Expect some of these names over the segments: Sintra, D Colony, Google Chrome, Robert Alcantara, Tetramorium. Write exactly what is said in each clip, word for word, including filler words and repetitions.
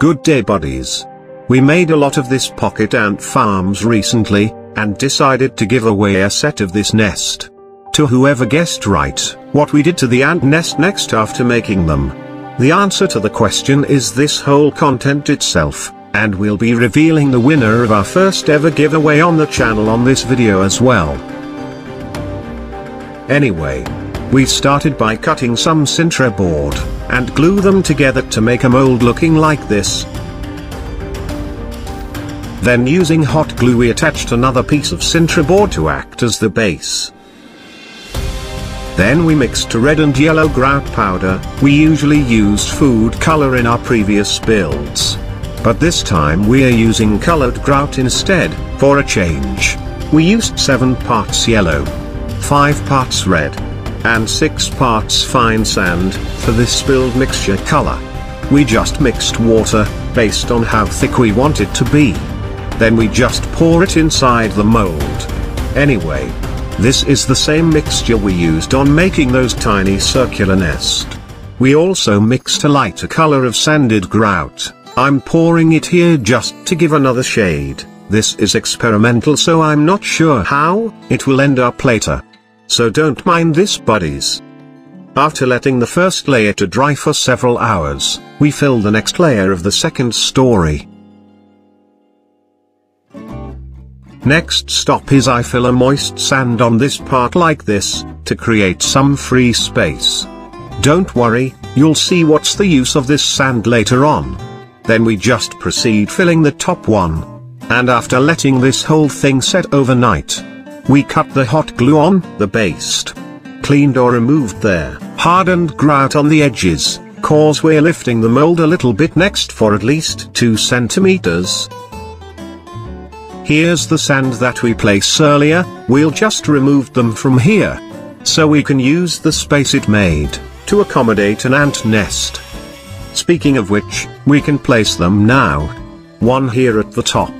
Good day, buddies. We made a lot of this pocket ant farms recently, and decided to give away a set of this nest to whoever guessed right what we did to the ant nest next after making them. The answer to the question is this whole content itself, and we'll be revealing the winner of our first ever giveaway on the channel on this video as well. Anyway, we started by cutting some Sintra board, and glue them together to make a mold looking like this. Then using hot glue we attached another piece of Sintra board to act as the base. Then we mixed red and yellow grout powder. We usually used food color in our previous builds, but this time we are using colored grout instead, for a change. We used seven parts yellow, five parts red, and six parts fine sand, for this build mixture color. We just mixed water, based on how thick we want it to be. Then we just pour it inside the mold. Anyway, this is the same mixture we used on making those tiny circular nest. We also mixed a lighter color of sanded grout. I'm pouring it here just to give another shade. This is experimental, so I'm not sure how it will end up later, so don't mind this, buddies. After letting the first layer to dry for several hours, we fill the next layer of the second story. Next stop is I fill a moist sand on this part like this, to create some free space. Don't worry, you'll see what's the use of this sand later on. Then we just proceed filling the top one. And after letting this whole thing set overnight, we cut the hot glue on the base, cleaned or removed their hardened grout on the edges, cause we're lifting the mold a little bit next for at least two centimeters. Here's the sand that we placed earlier. We'll just remove them from here, so we can use the space it made to accommodate an ant nest. Speaking of which, we can place them now. One here at the top,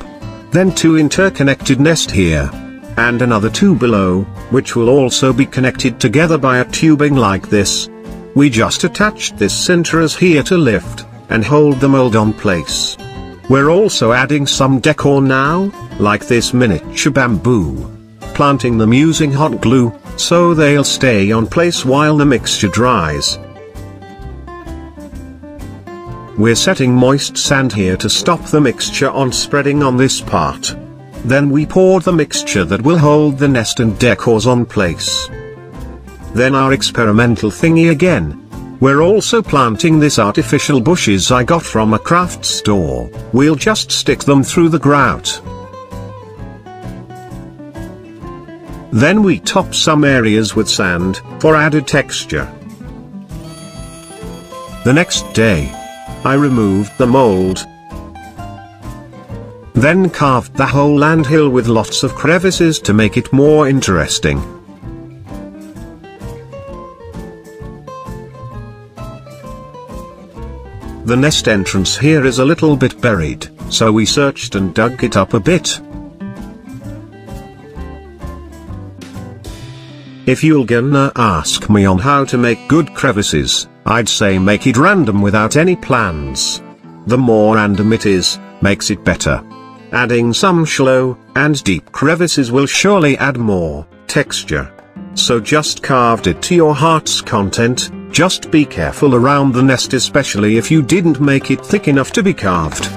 then two interconnected nest here, and another two below, which will also be connected together by a tubing like this. We just attached this Sintras here to lift and hold the mold on place. We're also adding some decor now, like this miniature bamboo, planting them using hot glue, so they'll stay on place while the mixture dries. We're setting moist sand here to stop the mixture on spreading on this part. Then we pour the mixture that will hold the nest and decors on place. Then our experimental thingy again. We're also planting this artificial bushes I got from a craft store. We'll just stick them through the grout. Then we top some areas with sand, for added texture. The next day, I removed the mold. Then carved the whole ant hill with lots of crevices to make it more interesting. The nest entrance here is a little bit buried, so we searched and dug it up a bit. If you're gonna ask me on how to make good crevices, I'd say make it random without any plans. The more random it is, makes it better. Adding some shallow and deep crevices will surely add more texture. So just carved it to your heart's content. Just be careful around the nest, especially if you didn't make it thick enough to be carved.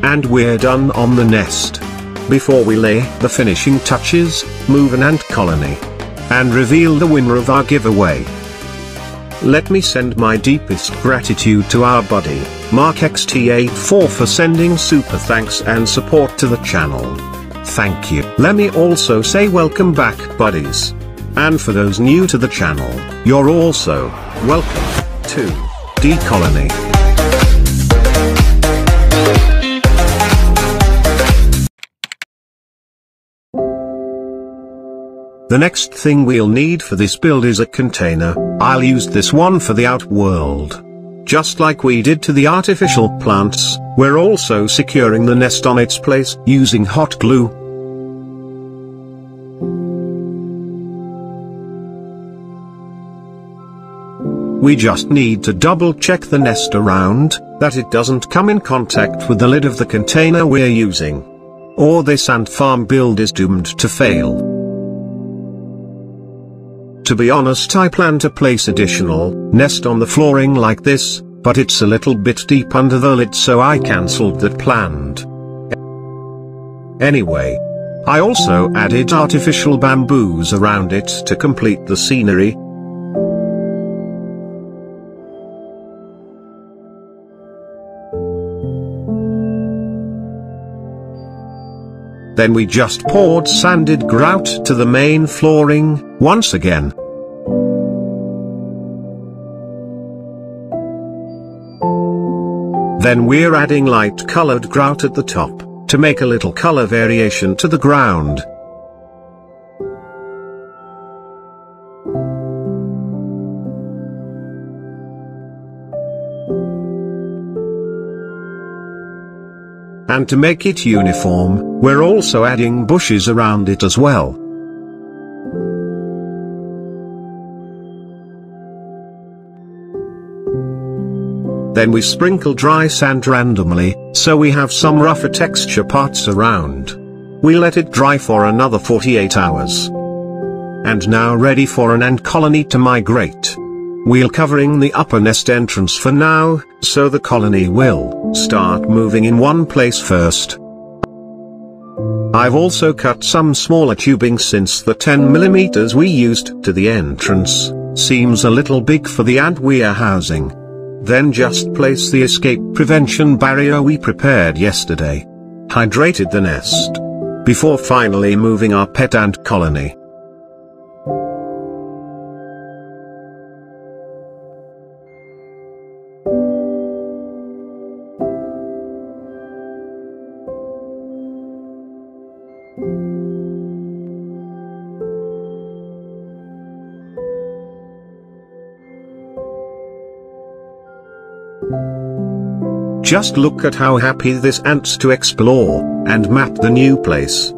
And we're done on the nest. Before we lay the finishing touches, move an ant colony and reveal the winner of our giveaway. Let me send my deepest gratitude to our buddy, Mark X T eighty-four, for sending super thanks and support to the channel. Thank you. Let me also say welcome back, buddies. And for those new to the channel, you're also welcome to D Colony. The next thing we'll need for this build is a container. I'll use this one for the outworld. Just like we did to the artificial plants, we're also securing the nest on its place using hot glue. We just need to double check the nest around, that it doesn't come in contact with the lid of the container we're using. Or this ant farm build is doomed to fail. To be honest, I plan to place additional nest on the flooring like this, but it's a little bit deep under the lid, so I cancelled that planned. Anyway. I also added artificial bamboos around it to complete the scenery. Then we just poured sanded grout to the main flooring, once again. Then we're adding light colored grout at the top, to make a little color variation to the ground. And to make it uniform, we're also adding bushes around it as well. Then we sprinkle dry sand randomly, so we have some rougher texture parts around. We let it dry for another forty-eight hours. And now ready for an ant colony to migrate. We're covering the upper nest entrance for now, so the colony will start moving in one place first. I've also cut some smaller tubing since the ten millimeters we used to the entrance seems a little big for the ant we're housing. Then just place the escape prevention barrier we prepared yesterday. Hydrated the nest. Before finally moving our pet ant colony. Just look at how happy this ant's to explore, and map the new place.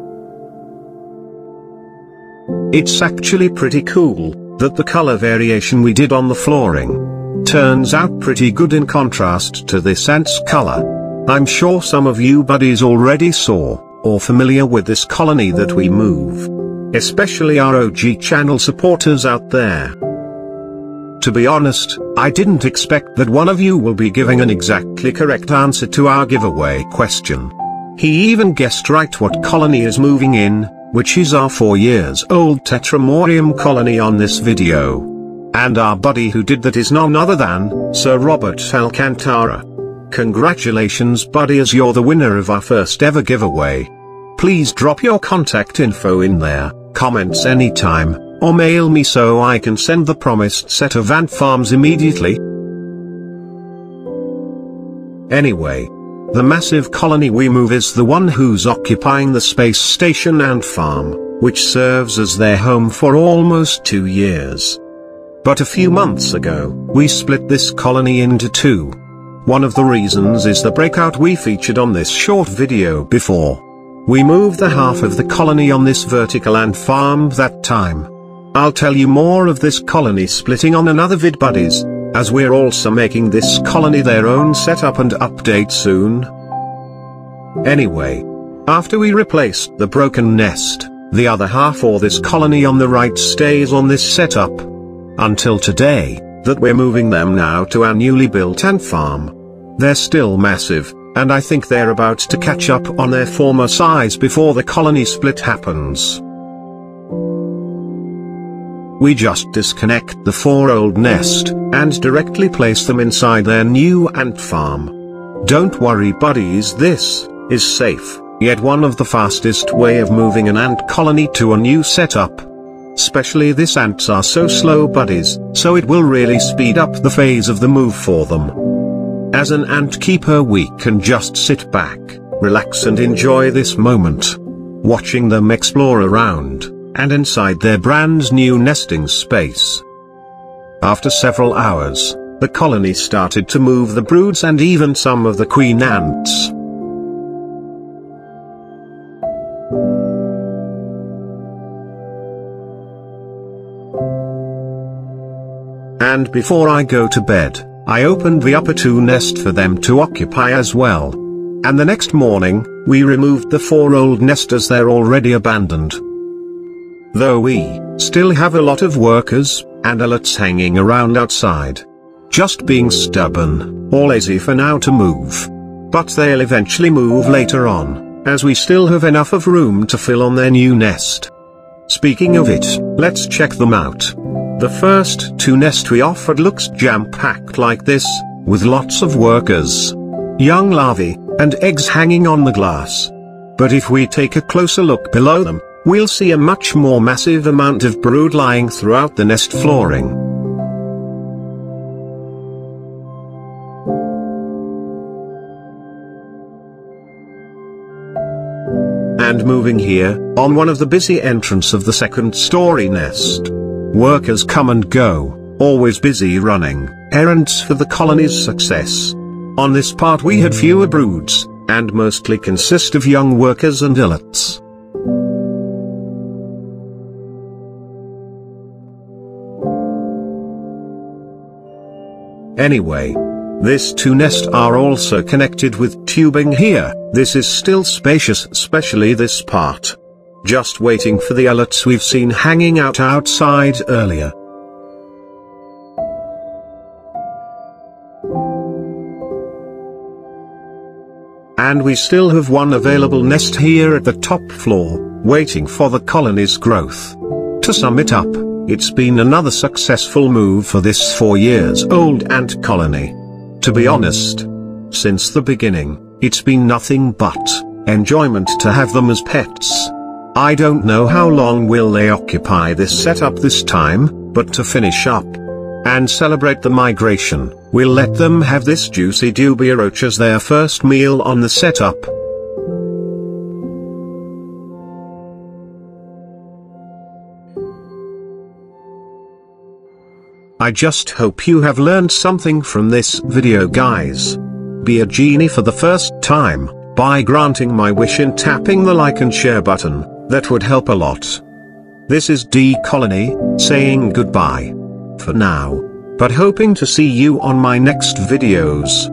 It's actually pretty cool, that the color variation we did on the flooring turns out pretty good in contrast to this ant's color. I'm sure some of you buddies already saw, or familiar with this colony that we move. Especially our O G channel supporters out there. To be honest, I didn't expect that one of you will be giving an exactly correct answer to our giveaway question. He even guessed right what colony is moving in, which is our four years old Tetramorium colony on this video. And our buddy who did that is none other than, Sir Robert Alcantara. Congratulations buddy, as you're the winner of our first ever giveaway. Please drop your contact info in there, comments anytime, or mail me so I can send the promised set of ant farms immediately. Anyway, the massive colony we move is the one who's occupying the space station ant farm, which serves as their home for almost two years. But a few months ago, we split this colony into two. One of the reasons is the breakout we featured on this short video before. We moved the half of the colony on this vertical ant farm that time. I'll tell you more of this colony splitting on another vid buddies, as we're also making this colony their own setup and update soon. Anyway, after we replaced the broken nest, the other half or this colony on the right stays on this setup. Until today, that we're moving them now to our newly built ant farm. They're still massive, and I think they're about to catch up on their former size before the colony split happens. We just disconnect the four old nest, and directly place them inside their new ant farm. Don't worry buddies, this is safe, yet one of the fastest way of moving an ant colony to a new setup. Especially these ants are so slow buddies, so it will really speed up the phase of the move for them. As an ant keeper we can just sit back, relax and enjoy this moment. Watching them explore around. and inside their brand new nesting space. After several hours, the colony started to move the broods and even some of the queen ants. And before I go to bed, I opened the upper two nest for them to occupy as well. And the next morning, we removed the four old nesters. They're already abandoned. Though we still have a lot of workers and allots hanging around outside. Just being stubborn, or lazy for now to move. But they'll eventually move later on, as we still have enough of room to fill on their new nest. Speaking of it, let's check them out. The first two nest we offered looks jam-packed like this, with lots of workers, young larvae, and eggs hanging on the glass. But if we take a closer look below them, we'll see a much more massive amount of brood lying throughout the nest flooring. And moving here, on one of the busy entrance of the second story nest. Workers come and go, always busy running errands for the colony's success. On this part we had fewer broods, and mostly consist of young workers and islets. Anyway, this two nest are also connected with tubing here. This is still spacious, especially this part. Just waiting for the islets we've seen hanging out outside earlier. And we still have one available nest here at the top floor, waiting for the colony's growth. To sum it up, it's been another successful move for this four years old ant colony. To be honest, since the beginning, it's been nothing but enjoyment to have them as pets. I don't know how long will they occupy this setup this time, but to finish up and celebrate the migration, we'll let them have this juicy dubia roach as their first meal on the setup. I just hope you have learned something from this video, guys. Be a genie for the first time, by granting my wish and tapping the like and share button, that would help a lot. This is D Colony, saying goodbye for now, but hoping to see you on my next videos.